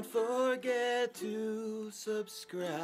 Don't forget to subscribe.